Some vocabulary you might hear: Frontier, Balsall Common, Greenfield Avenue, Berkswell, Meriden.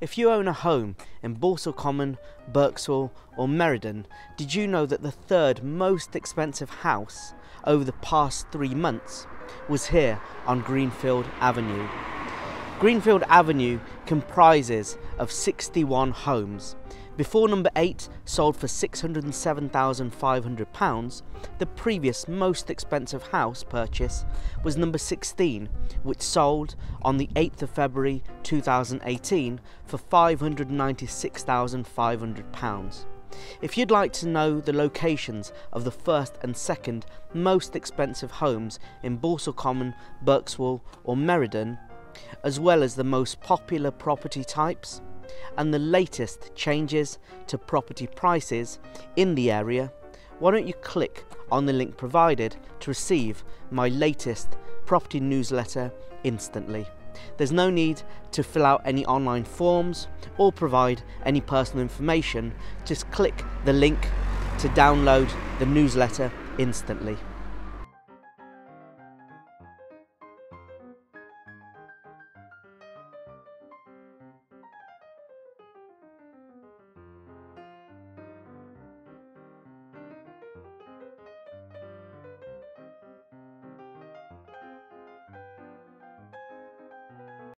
If you own a home in Balsall Common, Berkswell or Meriden, did you know that the third most expensive house over the past 3 months was here on Greenfield Avenue? Greenfield Avenue comprises of 61 homes. Before number 8 sold for £607,500, the previous most expensive house purchase was number 16, which sold on the 8th of February 2018 for £596,500. If you'd like to know the locations of the first and second most expensive homes in Balsall Common, Berkswell or Meriden, as well as the most popular property types and the latest changes to property prices in the area, why don't you click on the link provided to receive my latest property newsletter instantly. There's no need to fill out any online forms or provide any personal information. Just click the link to download the newsletter instantly.